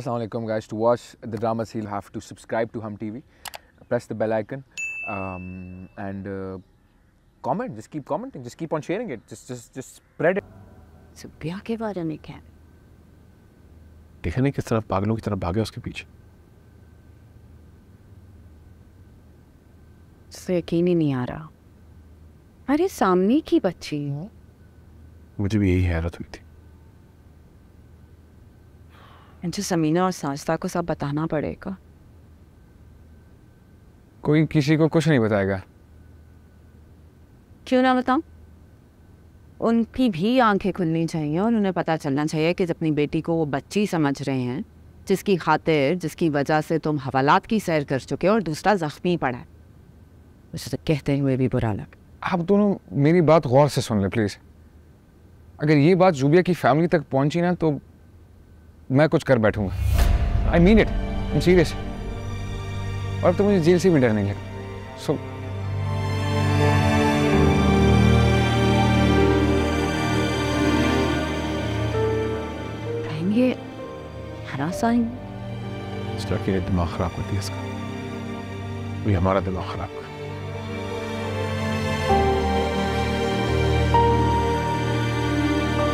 Assalamualaikum guys, to watch the dramas you'll have to subscribe to HUM TV, press the bell icon and comment, just keep commenting, just keep on sharing it, just spread it. So ब्याह के बारे में क्या? देखा नहीं किस तरह पागलों की तरह भागे उसके पीछे। तो यकीन ही नहीं आ रहा। अरे सामने की बच्ची। मुझे भी यही हैरत हुई थी। इनसे समीना और साजिदा को सब बताना पड़ेगा। कोई किसी को कुछ नहीं बताएगा। क्यों ना बताऊं? उनकी भी आंखें खुलनी चाहिए और उन्हें पता चलना चाहिए कि अपनी बेटी को वो बच्ची समझ रहे हैं, जिसकी खातिर, जिसकी वजह से तुम हवालात की सैर कर चुके हो और दूसरा जख्मी पड़ा है। उसे तो कहते हुए भी बुरा लग। आप दोनों मेरी बात गौर से सुन ले प्लीज़। अगर ये बात जुबिया की फैमिली तक पहुँची ना तो मैं कुछ कर बैठूंगा। I mean it, I am serious. और अब तो मुझे जेल से भी डर नहीं लगा। सो ये हरासाइन। इस लड़की ने दिमाग खराब कर दिया इसका। भी हमारा दिमाग खराब कर।